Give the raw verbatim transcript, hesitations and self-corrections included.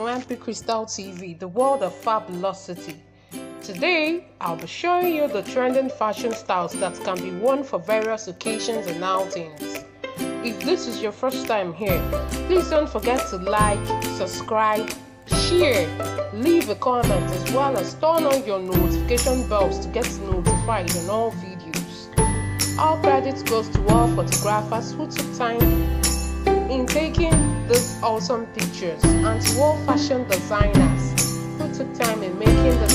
to M P Crystal T V, the world of fabulosity. Today, I'll be showing you the trending fashion styles that can be worn for various occasions and outings. If this is your first time here, please don't forget to like, subscribe, share, leave a comment, as well as turn on your notification bells to get notified on all videos. All credit goes to all photographers who took time in taking these awesome pictures, and to all fashion designers who took time in making the